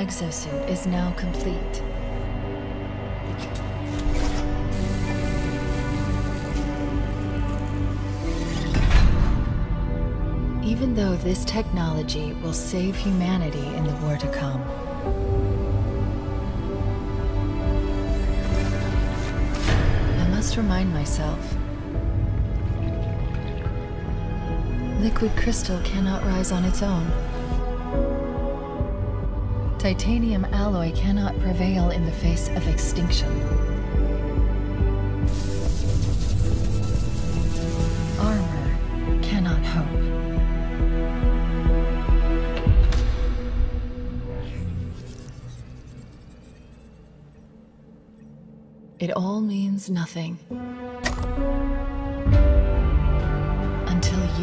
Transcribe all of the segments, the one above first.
exosuit is now complete. Even though this technology will save humanity in the war to come, I must remind myself. Liquid crystal cannot rise on its own. Titanium alloy cannot prevail in the face of extinction. Armor cannot hope. It all means nothing.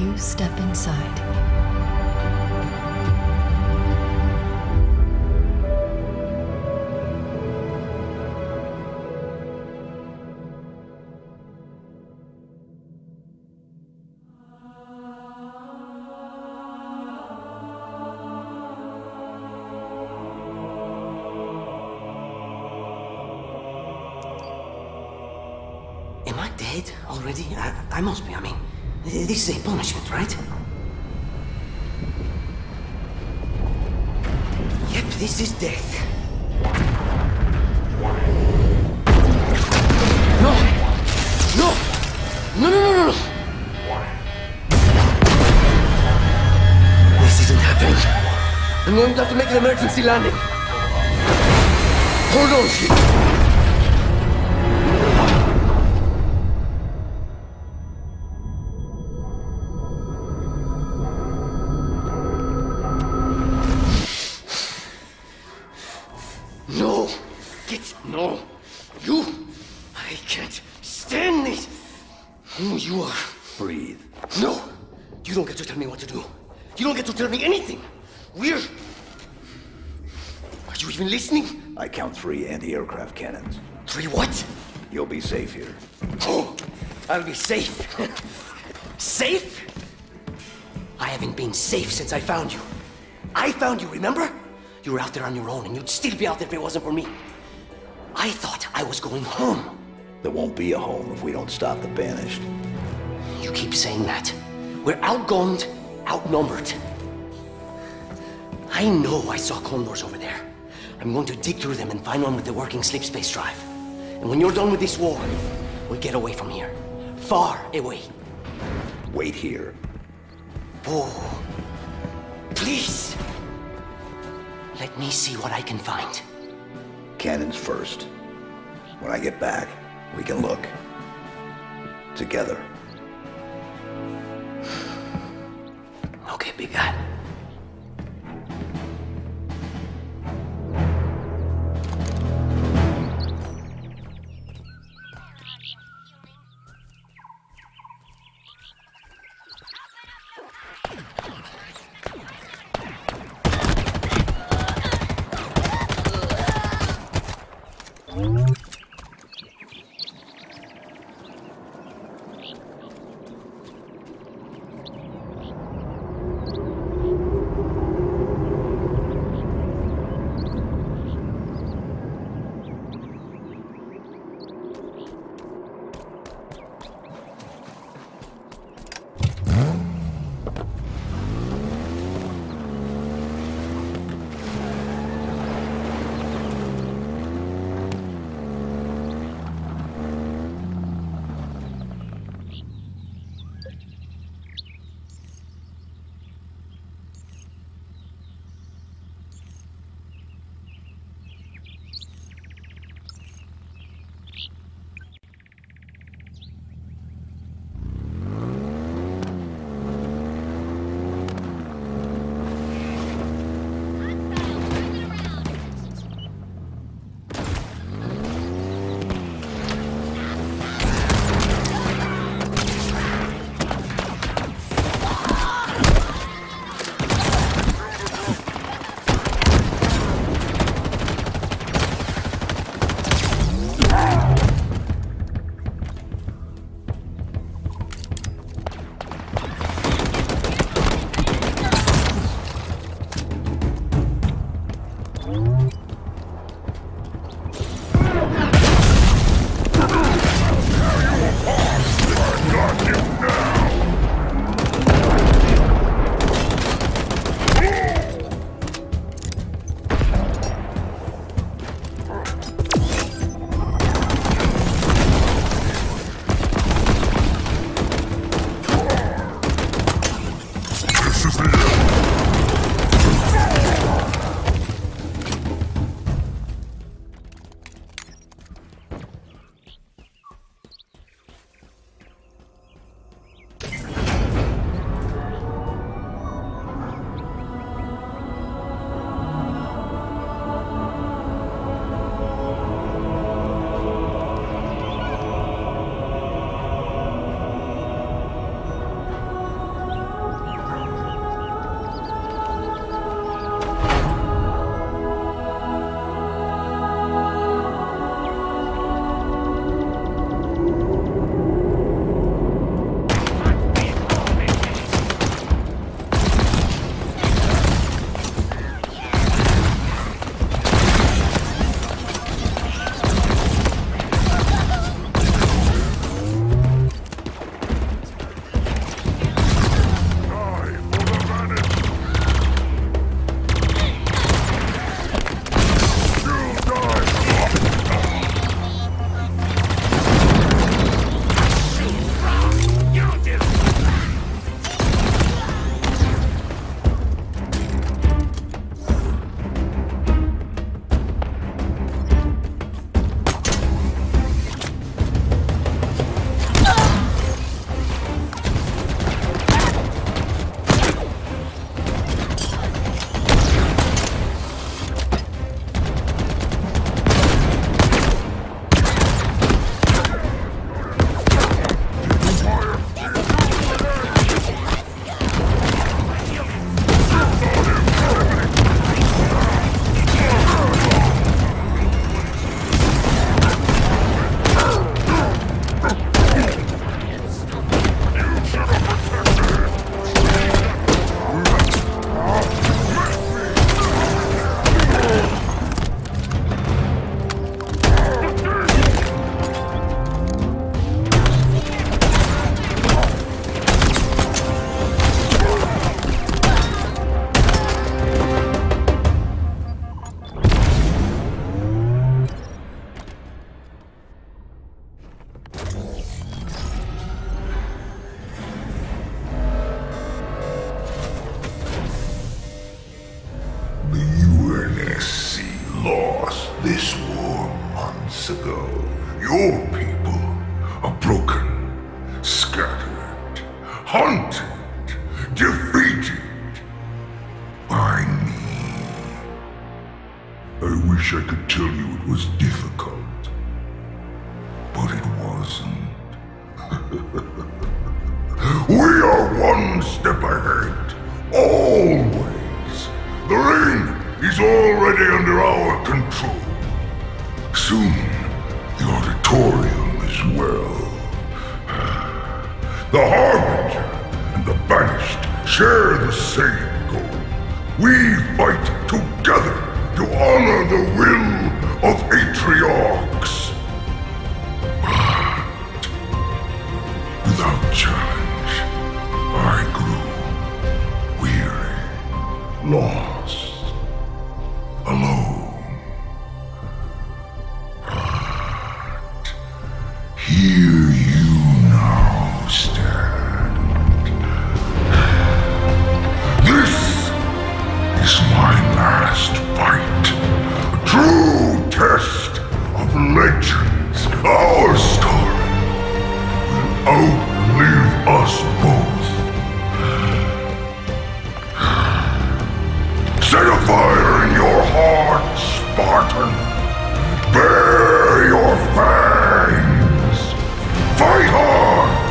You step inside. Am I dead already? I must be, I mean. This is a punishment, right? Yep, this is death. No! No! No, no, no, no! This isn't happening. I'm going to have to make an emergency landing. Hold on, shit! Three anti-aircraft cannons. Three what? You'll be safe here. Oh, I'll be safe. Safe? I haven't been safe since I found you. I found you, remember? You were out there on your own, and you'd still be out there if it wasn't for me. I thought I was going home. There won't be a home if we don't stop the banished. You keep saying that. We're outgunned, outnumbered. I know I saw condors over there. I'm going to dig through them and find one with the working sleep space drive. And when you're done with this war, we'll get away from here. Far away. Wait here. Oh. Please! Let me see what I can find. Cannons first. When I get back, we can look. Together. Okay, big guy. lost this war months ago. Your people are broken, scattered, hunted, defeated by me. I wish I could tell you it was difficult, but it wasn't. We are one step ahead, always. The ring is already under our control. Soon, the auditorium as well. The Harbinger and the Banished share the same goal. We fight together to honor the will of Atriarchs. But without challenge, I grew weary, lost. Alone. But here you now stand. This is my last fight. A true test of legends. Our story will outlive us both. Set a fire in your heart, Spartan! Bear your fangs! Fight hard!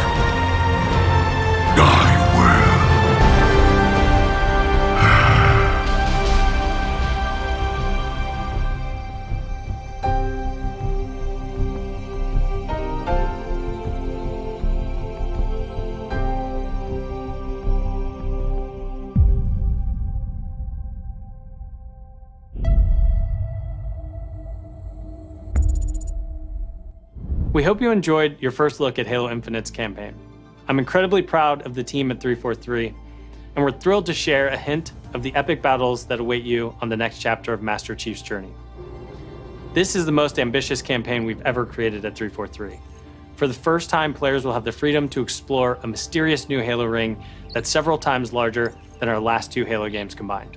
Die We hope you enjoyed your first look at Halo Infinite's campaign. I'm incredibly proud of the team at 343, and we're thrilled to share a hint of the epic battles that await you on the next chapter of Master Chief's journey. This is the most ambitious campaign we've ever created at 343. For the first time, players will have the freedom to explore a mysterious new Halo ring that's several times larger than our last two Halo games combined.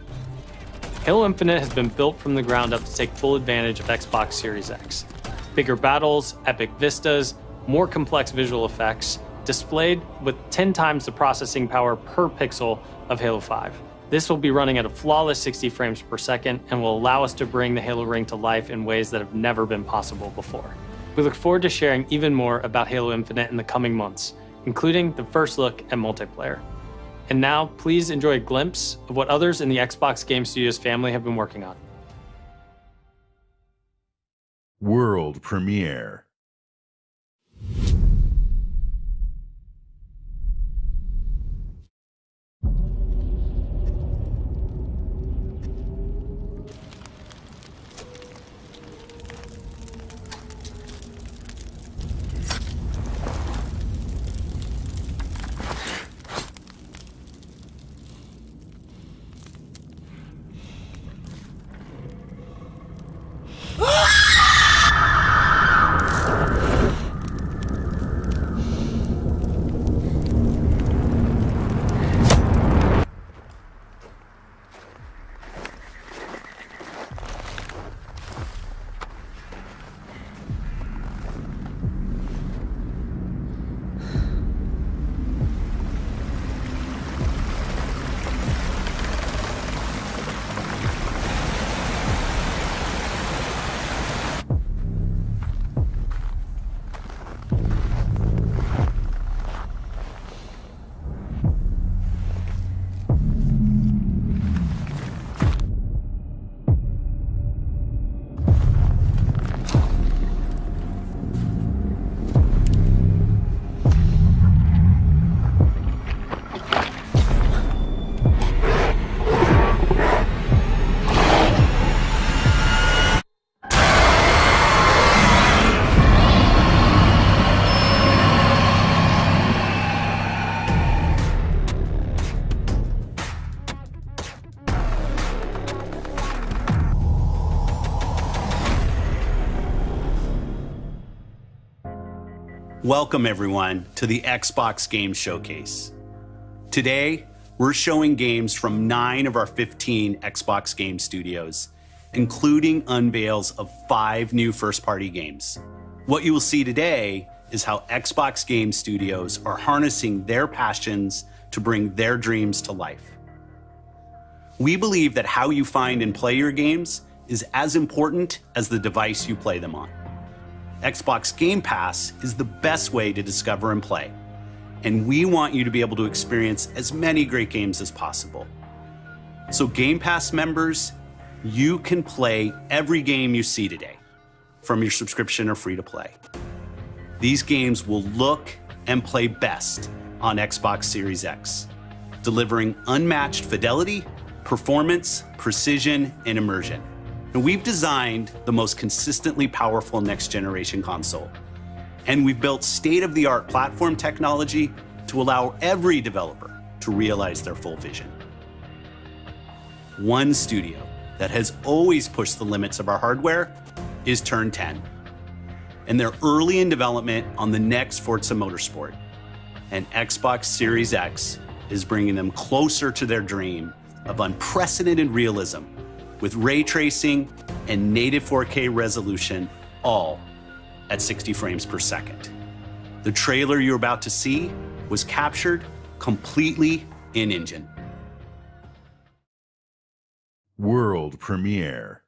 Halo Infinite has been built from the ground up to take full advantage of Xbox Series X. Bigger battles, epic vistas, more complex visual effects, displayed with 10 times the processing power per pixel of Halo 5. This will be running at a flawless 60 frames per second and will allow us to bring the Halo ring to life in ways that have never been possible before. We look forward to sharing even more about Halo Infinite in the coming months, including the first look at multiplayer. And now, please enjoy a glimpse of what others in the Xbox Game Studios family have been working on. World premiere. Welcome everyone to the Xbox Game Showcase. Today, we're showing games from 9 of our 15 Xbox Game Studios including unveils of 5 new first-party games. What you will see today is how Xbox Game Studios are harnessing their passions to bring their dreams to life. We believe that how you find and play your games is as important as the device you play them on. Xbox Game Pass is the best way to discover and play, and we want you to be able to experience as many great games as possible. So Game Pass members, you can play every game you see today, from your subscription or free to play. These games will look and play best on Xbox Series X, delivering unmatched fidelity, performance, precision, and immersion. And we've designed the most consistently powerful next-generation console. And we've built state-of-the-art platform technology to allow every developer to realize their full vision. One studio that has always pushed the limits of our hardware is Turn 10. And they're early in development on the next Forza Motorsport. And Xbox Series X is bringing them closer to their dream of unprecedented realism with ray tracing and native 4K resolution, all at 60 frames per second. The trailer you're about to see was captured completely in-engine. World premiere.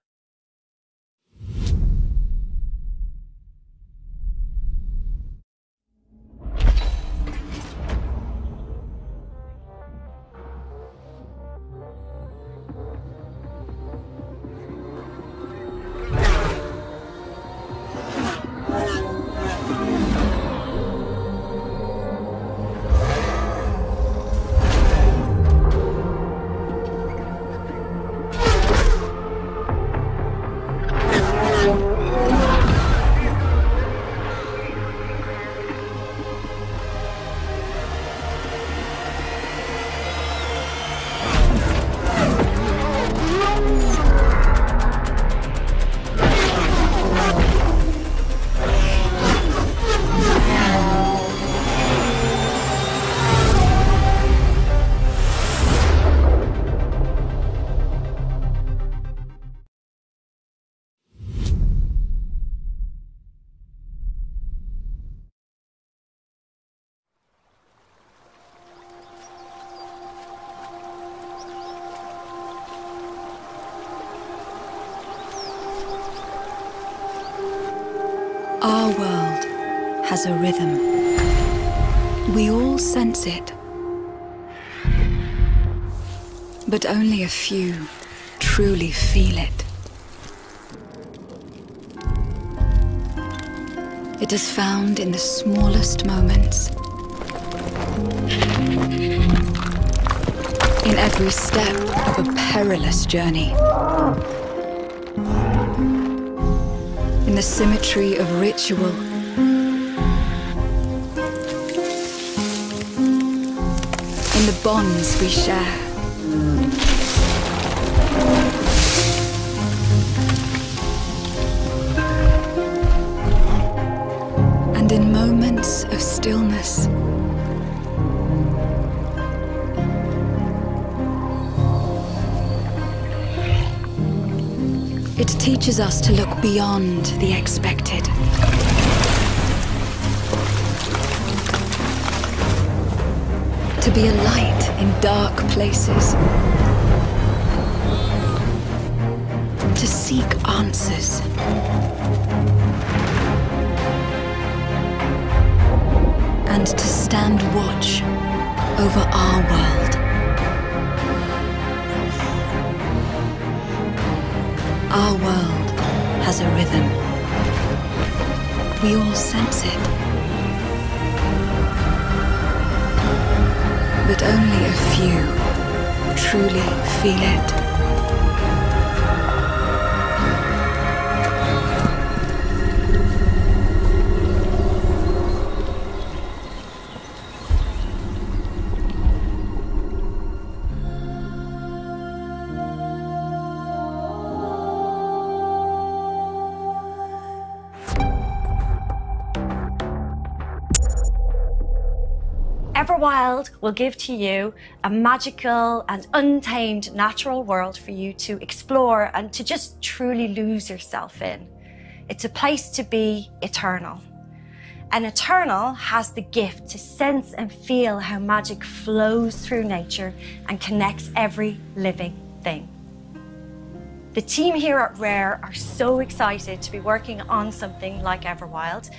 Our world has a rhythm. We all sense it. But only a few truly feel it. It is found in the smallest moments. In every step of a perilous journey. In the symmetry of ritual, in the bonds we share, and in moments of stillness. It teaches us to look beyond the expected. To be a light in dark places. To seek answers. And to stand watch over our world. Our world has a rhythm. We all sense it. But only a few truly feel it. Everwild will give to you a magical and untamed natural world for you to explore and to just truly lose yourself in. It's a place to be eternal. And eternal has the gift to sense and feel how magic flows through nature and connects every living thing. The team here at Rare are so excited to be working on something like Everwild,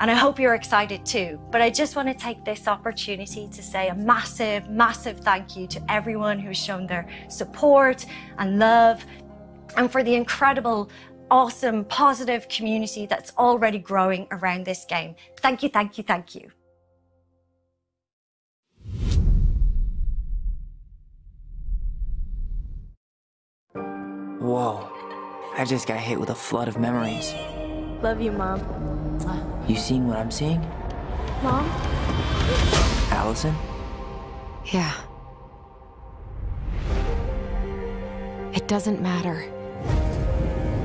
and I hope you're excited too. But I just want to take this opportunity to say a massive, massive thank you to everyone who's shown their support and love, and for the incredible, awesome, positive community that's already growing around this game. Thank you, thank you, thank you. Whoa, I just got hit with a flood of memories. Love you, Mom. You seeing what I'm seeing? Mom? Allison? Yeah. It doesn't matter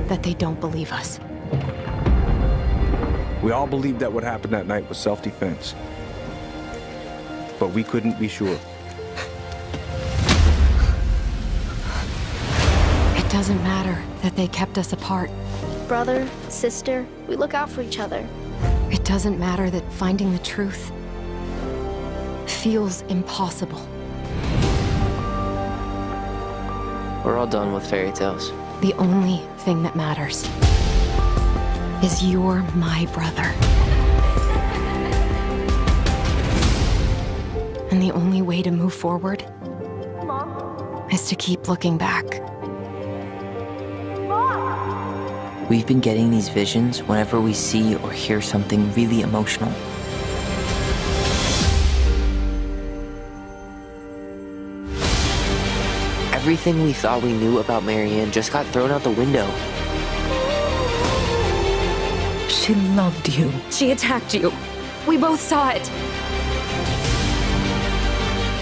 that they don't believe us. We all believed that what happened that night was self-defense, but we couldn't be sure. It doesn't matter that they kept us apart. Brother, sister, we look out for each other. It doesn't matter that finding the truth feels impossible. We're all done with fairy tales. The only thing that matters is you're my brother. And the only way to move forward, Mom, is to keep looking back. Mom! We've been getting these visions whenever we see or hear something really emotional. Everything we thought we knew about Marianne just got thrown out the window. She loved you. She attacked you. We both saw it.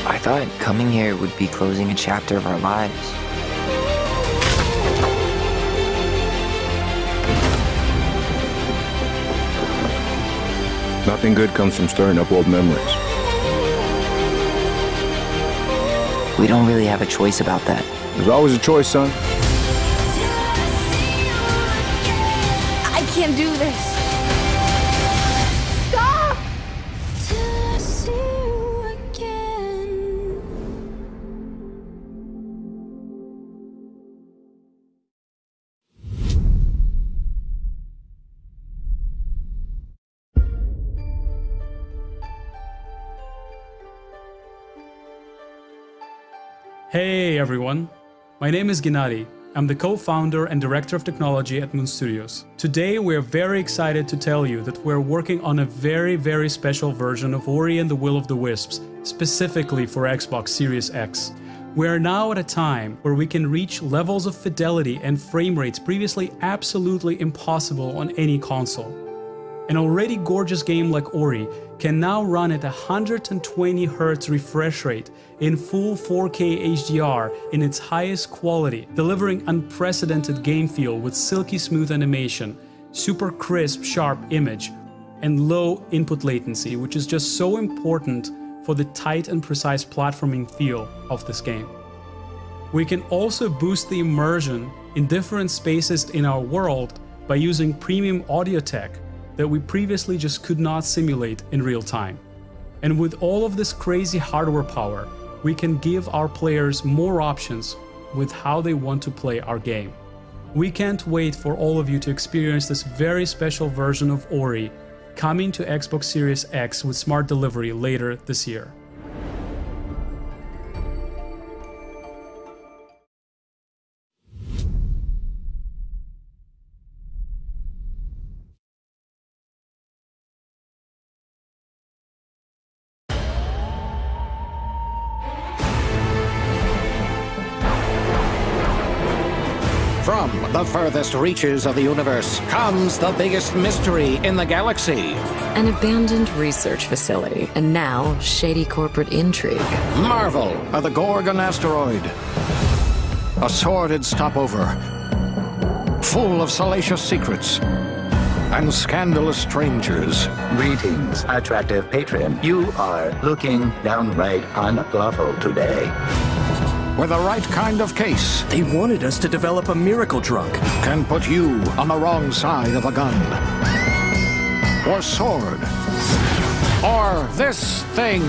I thought coming here would be closing a chapter of our lives. Nothing good comes from stirring up old memories. We don't really have a choice about that. There's always a choice, son. I can't do this. Stop! Till I see you again. Hey everyone, my name is Gennady. I'm the co-founder and director of technology at Moon Studios. Today we are very excited to tell you that we're working on a very, very special version of Ori and the Will of the Wisps, specifically for Xbox Series X. We are now at a time where we can reach levels of fidelity and frame rates previously absolutely impossible on any console. An already gorgeous game like Ori can now run at 120Hz refresh rate in full 4K HDR in its highest quality, delivering unprecedented game feel with silky smooth animation, super crisp, sharp image, and low input latency, which is just so important for the tight and precise platforming feel of this game. We can also boost the immersion in different spaces in our world by using premium audio tech that we previously just could not simulate in real time. And with all of this crazy hardware power, we can give our players more options with how they want to play our game. We can't wait for all of you to experience this very special version of Ori coming to Xbox Series X with smart delivery later this year. From the furthest reaches of the universe comes the biggest mystery in the galaxy. An abandoned research facility, and now shady corporate intrigue. Marvel at the Gorgon asteroid. A sordid stopover, full of salacious secrets. and scandalous strangers. Greetings, attractive patron. You are looking downright unlawful today. With the right kind of case. They wanted us to develop a miracle drug. Can put you on the wrong side of a gun. Or sword. Or this thing.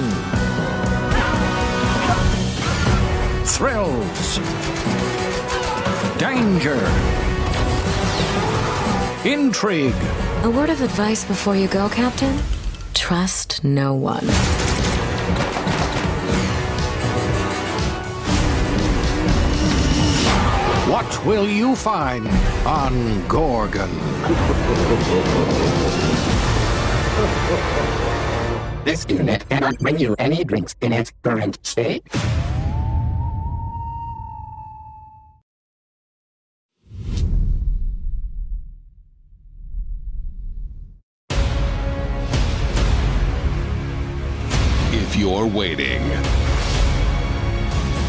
Thrills. Danger. Intrigue. A word of advice before you go, Captain? Trust no one. What will you find on Gorgon? This unit cannot bring you any drinks in its current state. If you're waiting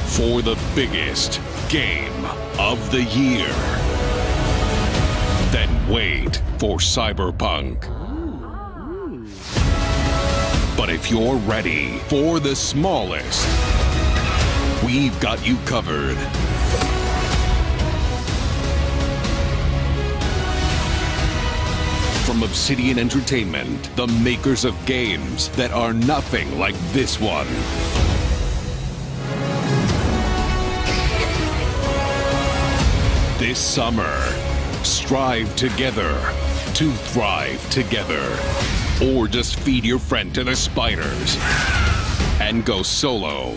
for the biggest game of the year, then wait for Cyberpunk. But if you're ready for the smallest, we've got you covered. From Obsidian Entertainment, the makers of games that are nothing like this one. This summer, strive together to thrive together, or just feed your friend to the spiders and go solo.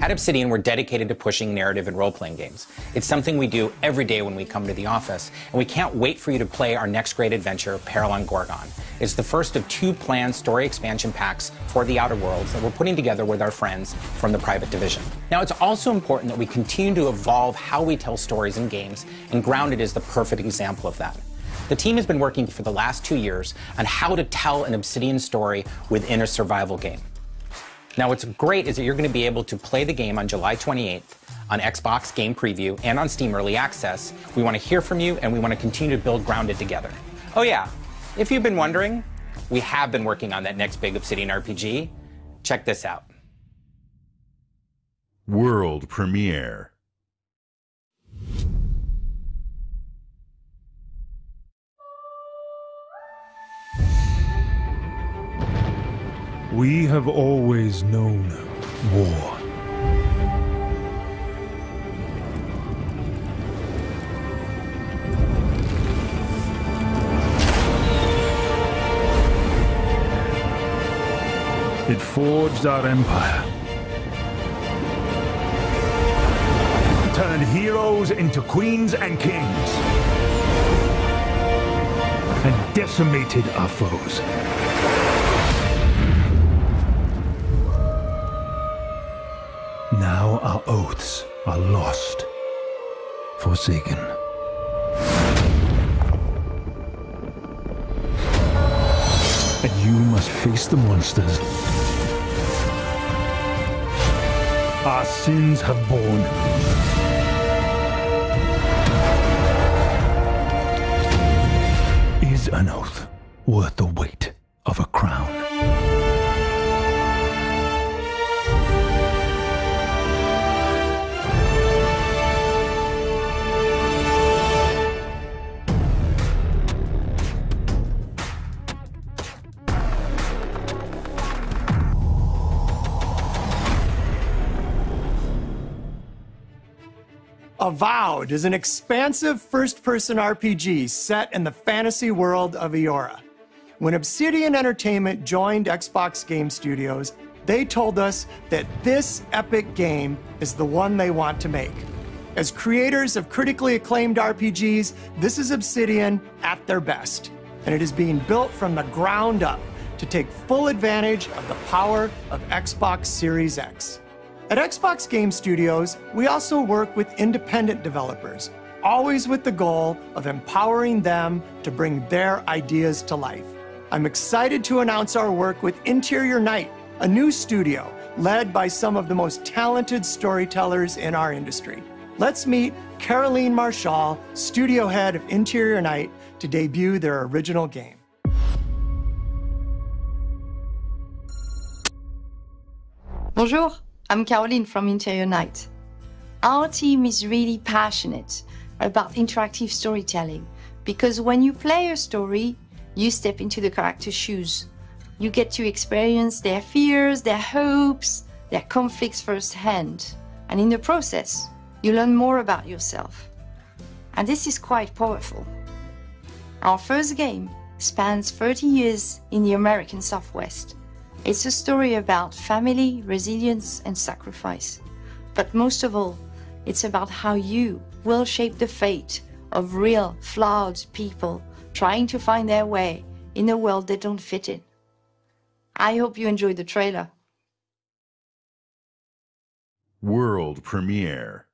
At Obsidian, we're dedicated to pushing narrative and role-playing games. It's something we do every day when we come to the office, and we can't wait for you to play our next great adventure, Peril on Gorgon. It's the first of two planned story expansion packs for The Outer Worlds that we're putting together with our friends from the Private Division. Now, it's also important that we continue to evolve how we tell stories in games, and Grounded is the perfect example of that. The team has been working for the last 2 years on how to tell an Obsidian story within a survival game. Now, what's great is that you're going to be able to play the game on July 28th on Xbox Game Preview and on Steam Early Access. We want to hear from you, and we want to continue to build Grounded together. Oh yeah, if you've been wondering, we have been working on that next big Obsidian RPG. Check this out. World premiere. We have always known war. It forged our empire, turned heroes into queens and kings, and decimated our foes. Now our oaths are lost, forsaken. And you must face the monsters our sins have borne. Is an oath worth the weight of a crown? Avowed is an expansive first-person RPG set in the fantasy world of Eora. When Obsidian Entertainment joined Xbox Game Studios, they told us that this epic game is the one they want to make. As creators of critically acclaimed RPGs, this is Obsidian at their best. and it is being built from the ground up to take full advantage of the power of Xbox Series X. At Xbox Game Studios, we also work with independent developers, always with the goal of empowering them to bring their ideas to life. I'm excited to announce our work with Interior Night, a new studio led by some of the most talented storytellers in our industry. Let's meet Caroline Marshall, studio head of Interior Night, to debut their original game. Bonjour, I'm Caroline from Interior Night. Our team is really passionate about interactive storytelling because when you play a story, you step into the character's shoes. You get to experience their fears, their hopes, their conflicts firsthand. And in the process, you learn more about yourself. And this is quite powerful. Our first game spans 30 years in the American Southwest. It's a story about family, resilience, and sacrifice. But most of all, it's about how you will shape the fate of real, flawed people trying to find their way in a world they don't fit in. I hope you enjoyed the trailer. World premiere.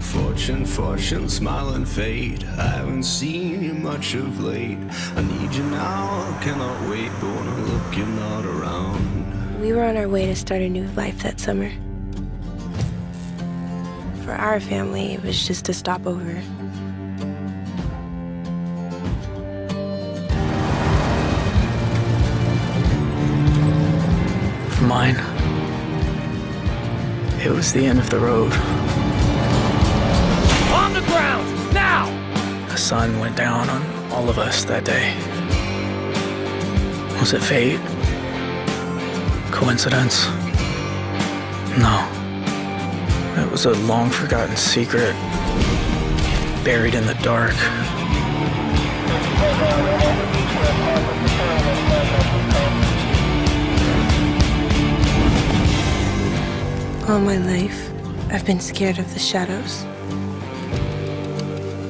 Fortune, fortune, smile and fade. I haven't seen you much of late. I need you now, I cannot wait. But when I look, you're not around. We were on our way to start a new life that summer. For our family, it was just a stopover. For mine, it was the end of the road. On the ground, now! The sun went down on all of us that day. Was it fate? Coincidence? No. It was a long-forgotten secret, buried in the dark. All my life, I've been scared of the shadows.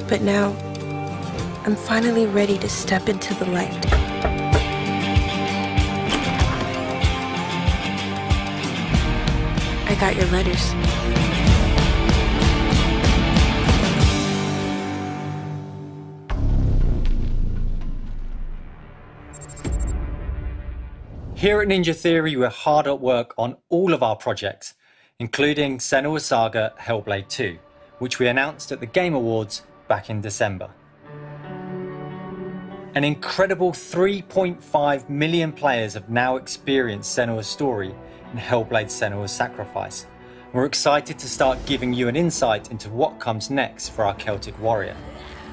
But now, I'm finally ready to step into the light. I got your letters. Here at Ninja Theory, we're hard at work on all of our projects, including Senua's Saga: Hellblade 2, which we announced at the Game Awards back in December. An incredible 3.5 million players have now experienced Senua's story in Hellblade Senua's Sacrifice. We're excited to start giving you an insight into what comes next for our Celtic warrior,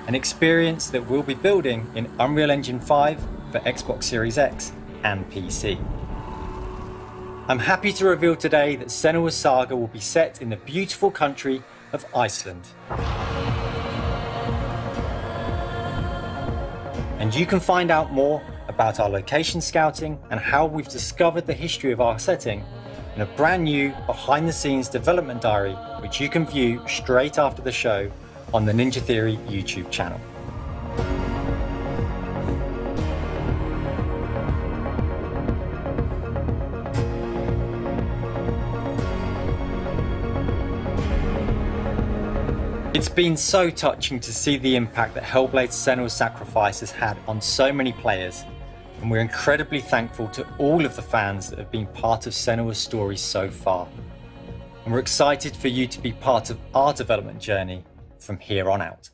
an experience that we'll be building in Unreal Engine 5 for Xbox Series X and PC. I'm happy to reveal today that Senua's Saga will be set in the beautiful country of Iceland. And you can find out more about our location scouting and how we've discovered the history of our setting in a brand new behind-the-scenes development diary, which you can view straight after the show on the Ninja Theory YouTube channel. It's been so touching to see the impact that Hellblade Senua's Sacrifice has had on so many players, and we're incredibly thankful to all of the fans that have been part of Senua's story so far. And we're excited for you to be part of our development journey from here on out.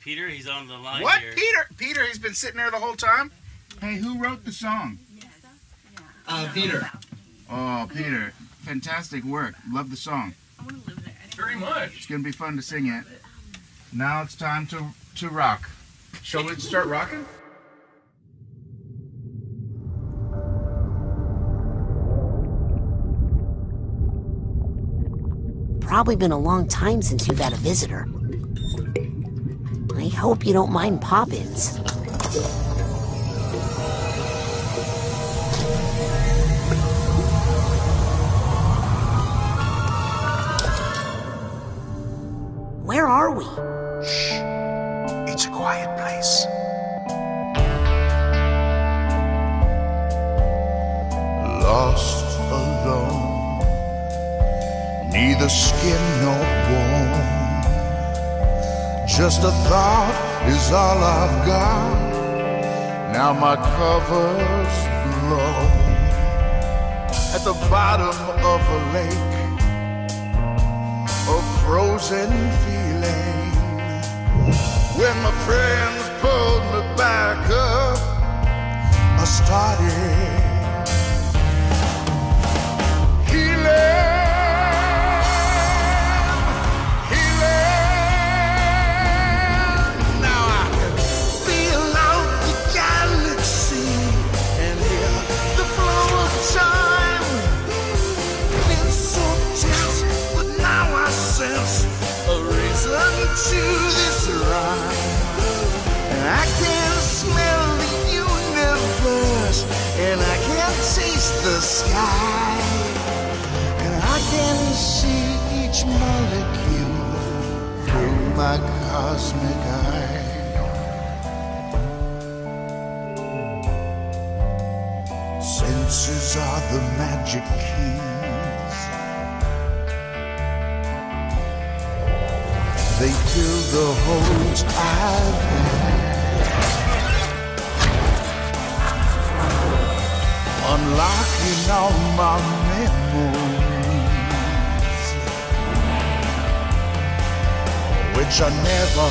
Peter, he's on the line. What? Here. Peter? Peter, he's been sitting there the whole time? Hey, who wrote the song? Peter. Oh, Peter. Fantastic work. Love the song. I want to live there. Very much. It's going to be fun to sing it. Now it's time to rock. Shall we start rocking? Probably been a long time since you've had a visitor. I hope you don't mind pop-ins. Where are we? Shh. It's a quiet place. Lost alone, neither skin nor bone. Just a thought is all I've got. Now my cover's blown. At the bottom of a lake, a frozen feeling. When my friends pulled me back up, I started healing. Now I can feel out the galaxy and hear the flow of time. Been so tense, but now I sense a reason to this. I can smell the universe, and I can taste the sky, and I can see each molecule through my cosmic eye. Senses are the magic keys. They fill the holes I've had. Unlocking all my memories, which I never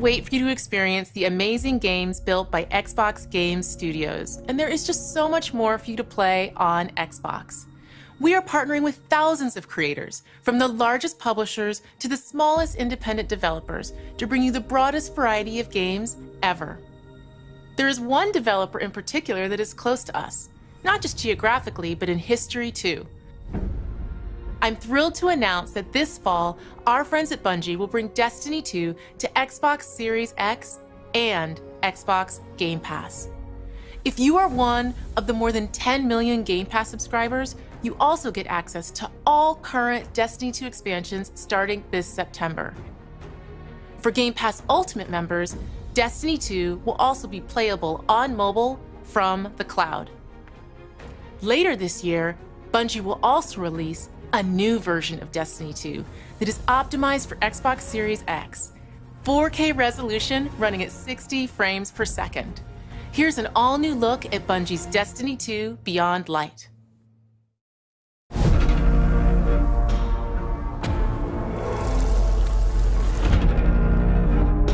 wait for you to experience the amazing games built by Xbox Game Studios, and there is just so much more for you to play on Xbox. We are partnering with thousands of creators, from the largest publishers to the smallest independent developers, to bring you the broadest variety of games ever. There is one developer in particular that is close to us, not just geographically, but in history too. I'm thrilled to announce that this fall, our friends at Bungie will bring Destiny 2 to Xbox Series X and Xbox Game Pass. If you are one of the more than 10 million Game Pass subscribers, you also get access to all current Destiny 2 expansions starting this September. For Game Pass Ultimate members, Destiny 2 will also be playable on mobile from the cloud. Later this year, Bungie will also release a new version of Destiny 2 that is optimized for Xbox Series X, 4K resolution running at 60 frames per second. Here's an all-new look at Bungie's Destiny 2 Beyond Light.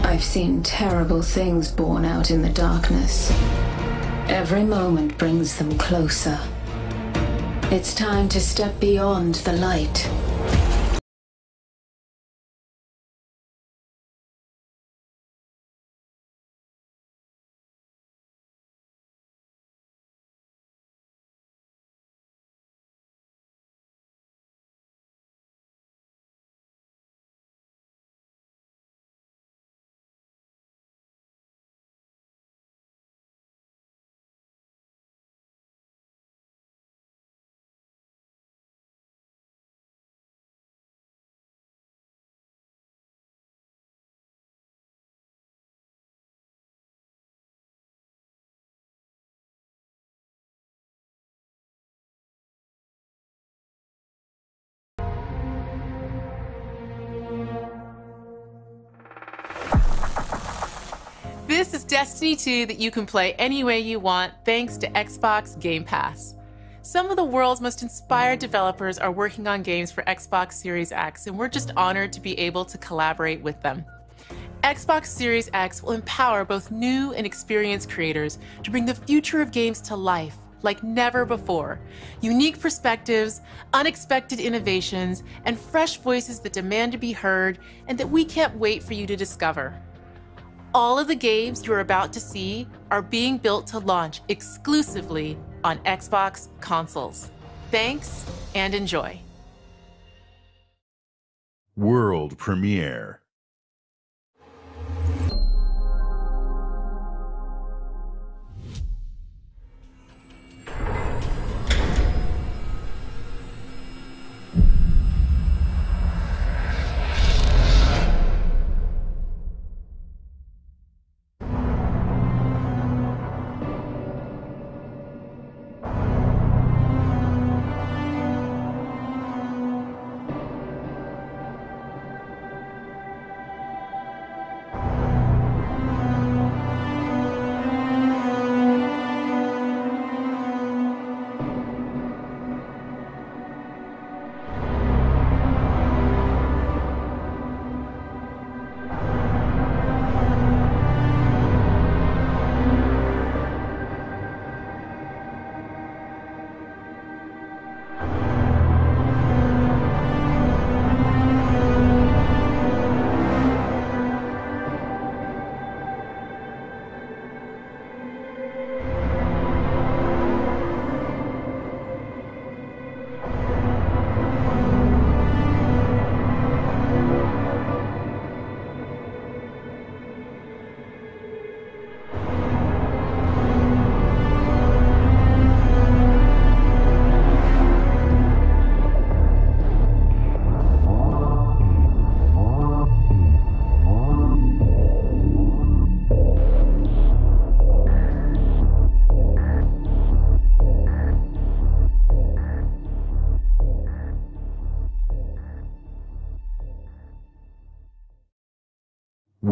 I've seen terrible things born out in the darkness. Every moment brings them closer. It's time to step beyond the light. This is Destiny 2 that you can play any way you want thanks to Xbox Game Pass. Some of the world's most inspired developers are working on games for Xbox Series X, and we're just honored to be able to collaborate with them. Xbox Series X will empower both new and experienced creators to bring the future of games to life like never before. Unique perspectives, unexpected innovations, and fresh voices that demand to be heard and that we can't wait for you to discover. All of the games you're about to see are being built to launch exclusively on Xbox consoles. Thanks and enjoy. World premiere.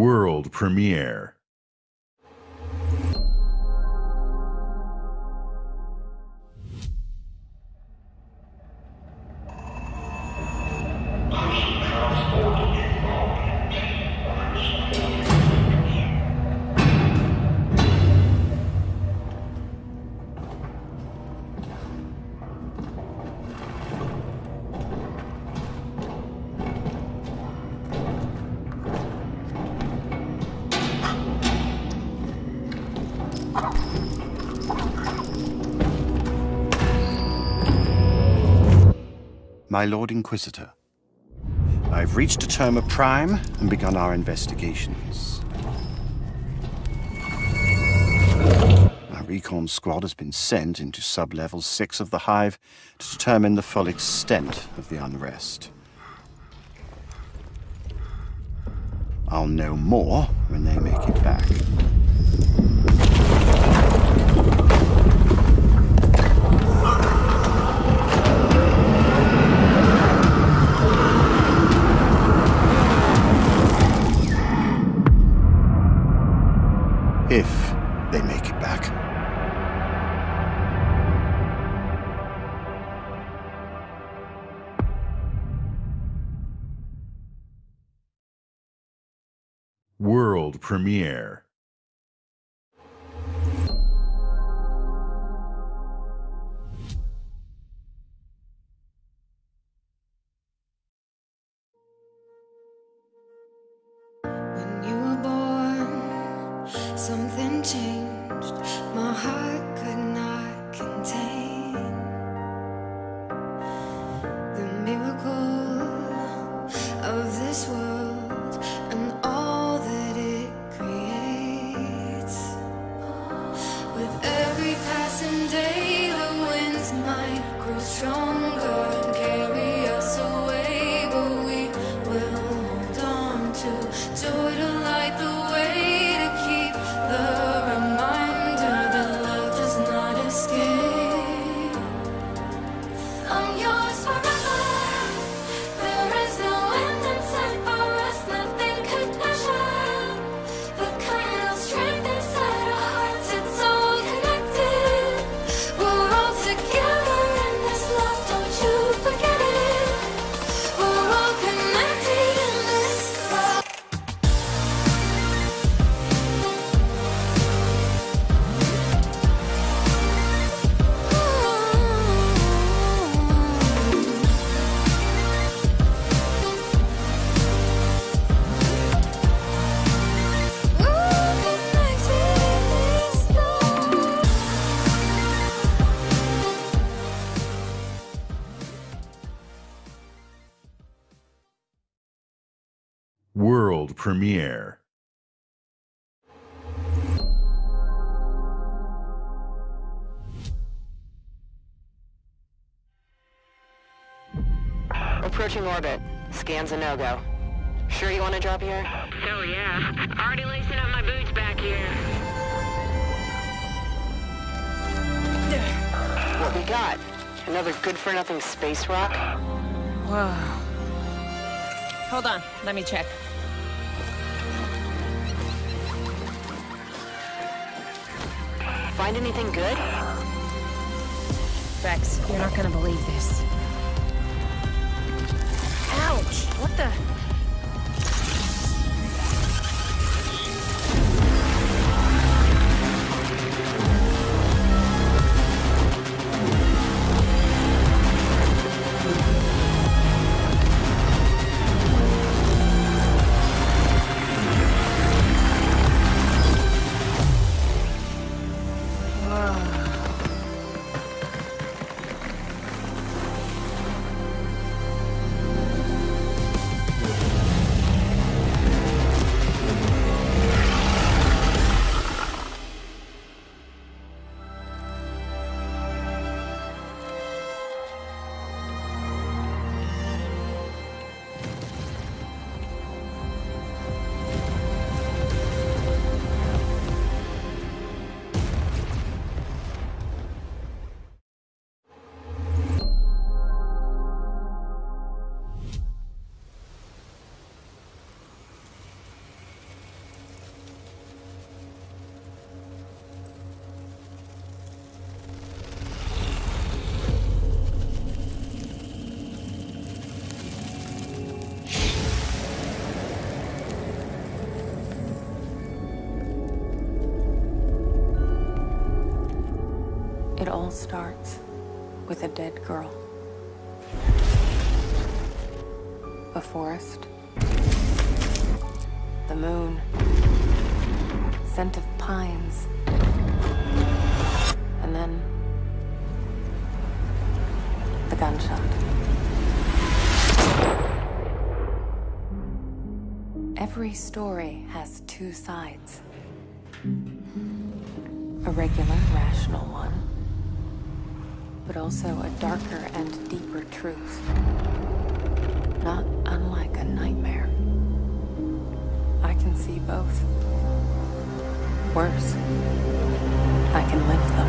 World premiere. My Lord Inquisitor, I've reached a term of prime and begun our investigations. Our recon squad has been sent into sub-level 6 of the Hive to determine the full extent of the unrest. I'll know more when they make it back. If they make it back. World premiere. Something changed, my heart could not contain the miracle of this world and all that it creates. world premiere. Approaching orbit. Scan's a no-go. Sure you want to drop here? Oh yeah. Already lacing up my boots back here. What we got? Another good-for-nothing space rock? Whoa. Hold on. Let me check. Find anything good? Rex, you're not gonna believe this. Ouch! What the... It all starts with a dead girl. A forest. The moon. Scent of pines. And then... the gunshot. Every story has two sides. A regular, rational one. But also a darker and deeper truth. Not unlike a nightmare. I can see both. Worse, I can live them.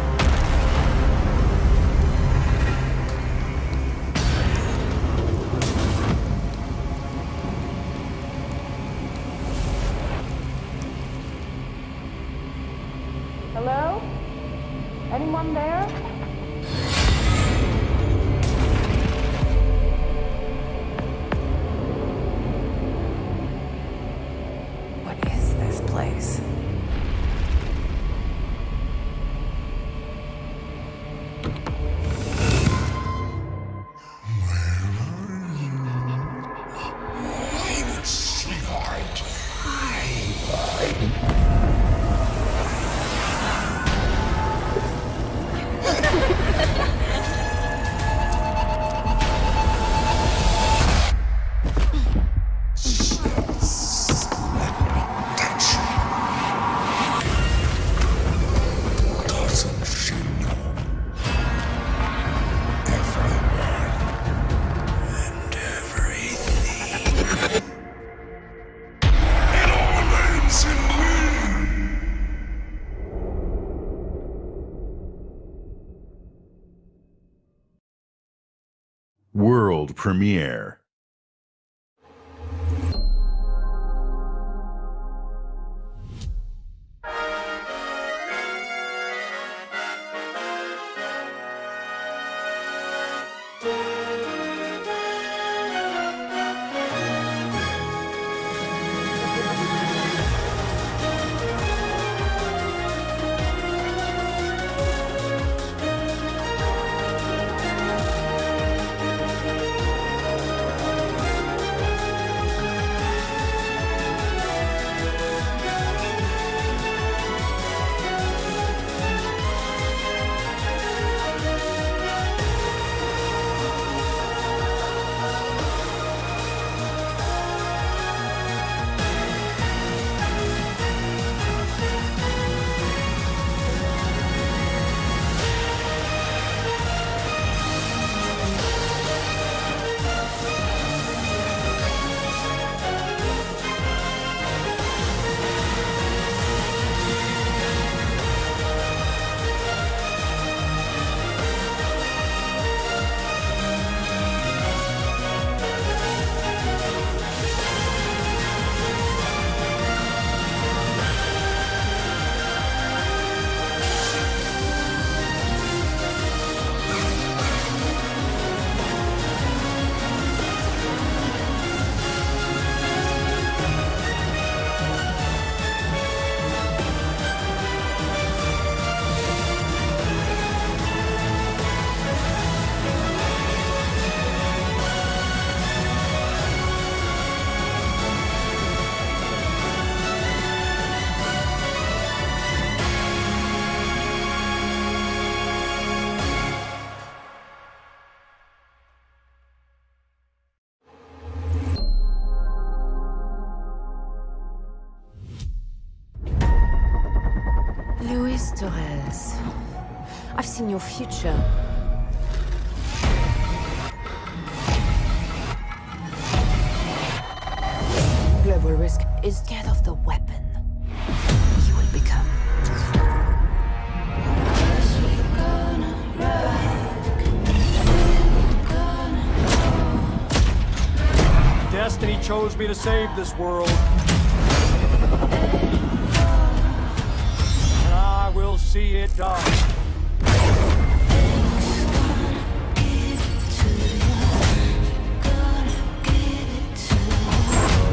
Hello? Anyone there? World premiere. Miss Torres, I've seen your future. Global Risk is scared of the weapon. You will become. Destiny chose me to save this world. And I will see it die.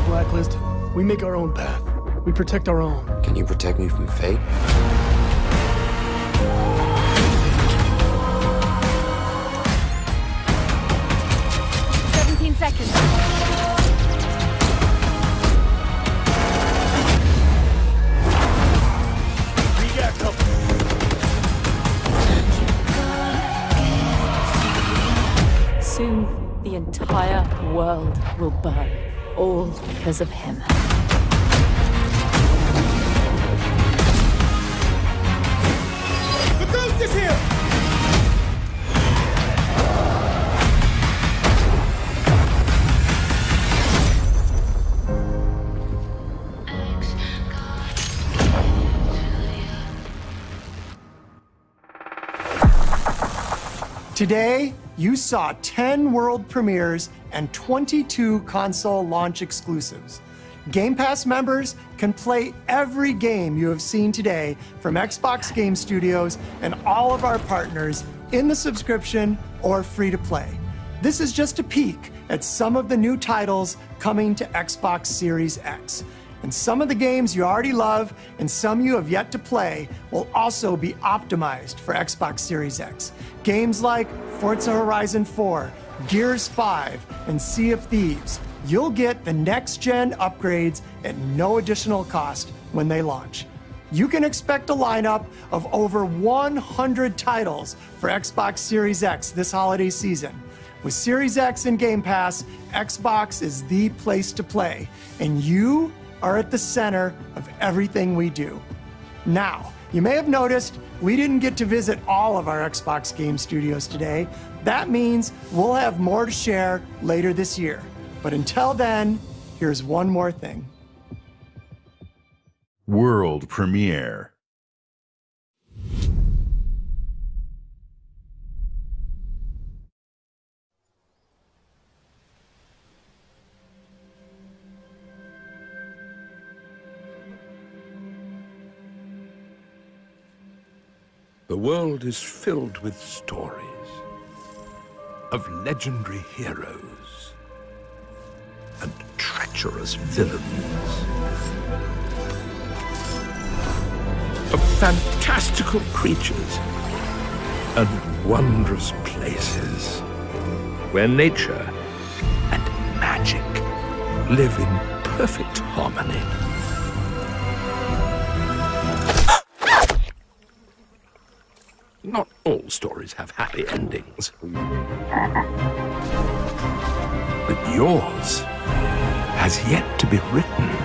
Blacklist, we make our own path. We protect our own. Can you protect me from fate? Soon, the entire world will burn, all because of him. The ghost is here! Today, you saw 10 world premieres and 22 console launch exclusives. Game Pass members can play every game you have seen today from Xbox Game Studios and all of our partners in the subscription or free to play. This is just a peek at some of the new titles coming to Xbox Series X. And some of the games you already love and some you have yet to play will also be optimized for Xbox Series X. Games like Forza Horizon 4, Gears 5, and Sea of Thieves. You'll get the next-gen upgrades at no additional cost when they launch. You can expect a lineup of over 100 titles for Xbox Series X this holiday season. With Series X and Game Pass, Xbox is the place to play, and you are at the center of everything we do. Now, you may have noticed we didn't get to visit all of our Xbox Game Studios today. That means we'll have more to share later this year. But until then, here's one more thing. World premiere. The world is filled with stories of legendary heroes and treacherous villains, of fantastical creatures and wondrous places where nature and magic live in perfect harmony. Not all stories have happy endings. But yours has yet to be written.